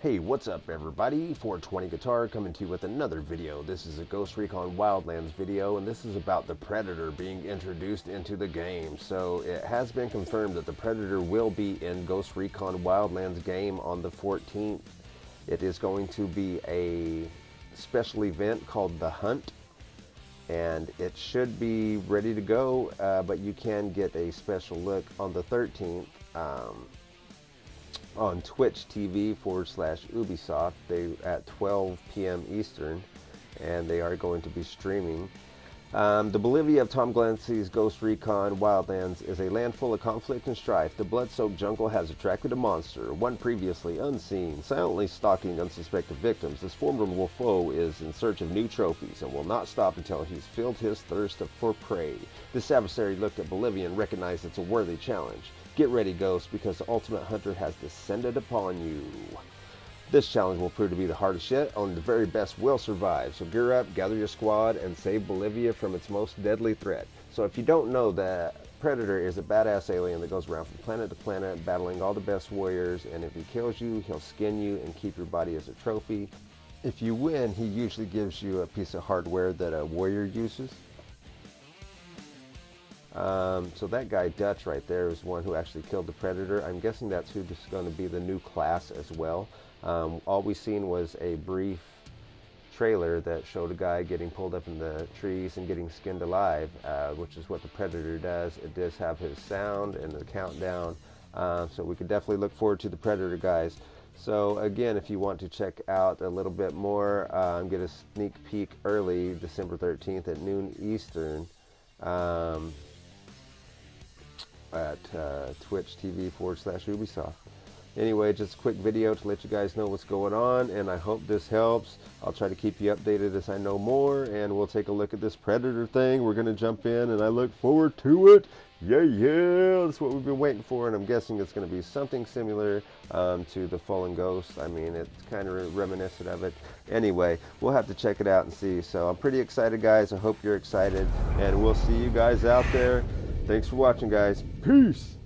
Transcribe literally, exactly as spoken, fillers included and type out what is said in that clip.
Hey, what's up everybody, four twenty Guitar coming to you with another video. This is a Ghost Recon Wildlands video, and this is about the Predator being introduced into the game. So it has been confirmed that the Predator will be in Ghost Recon Wildlands game on the fourteenth. It is going to be a special event called The Hunt, and it should be ready to go, uh, but you can get a special look on the thirteenth. Um, on Twitch T V forward slash Ubisoft, they at twelve p m Eastern, and they are going to be streaming. Um, the Bolivia of Tom Clancy's Ghost Recon Wildlands is a land full of conflict and strife. The blood-soaked jungle has attracted a monster, one previously unseen, silently stalking unsuspecting victims. This formidable foe is in search of new trophies and will not stop until he's filled his thirst for prey. This adversary looked at Bolivia and recognized it's a worthy challenge. Get ready, Ghost, because the ultimate hunter has descended upon you. This challenge will prove to be the hardest yet. Only the very best will survive. So gear up, gather your squad, and save Bolivia from its most deadly threat. So if you don't know, that Predator is a badass alien that goes around from planet to planet, battling all the best warriors, and if he kills you, he'll skin you and keep your body as a trophy. If you win, he usually gives you a piece of hardware that a warrior uses. Um, so that guy Dutch right there is one who actually killed the Predator. I'm guessing that's who's going to be the new class as well. Um, all we seen was a brief trailer that showed a guy getting pulled up in the trees and getting skinned alive, uh, which is what the Predator does. It does have his sound and the countdown, uh, so we could definitely look forward to the Predator, guys. So again, if you want to check out a little bit more, um, get a sneak peek early, December thirteenth at noon Eastern, um, at uh, Twitch T V forward slash Ubisoft. Anyway, just a quick video to let you guys know what's going on, and I hope this helps. I'll try to keep you updated as I know more, and we'll take a look at this Predator thing. We're going to jump in, and I look forward to it. Yeah, yeah, that's what we've been waiting for, and I'm guessing it's going to be something similar um, to the Fallen Ghost. I mean, it's kind of reminiscent of it. Anyway, we'll have to check it out and see. So I'm pretty excited, guys. I hope you're excited, and we'll see you guys out there. Thanks for watching, guys. Peace.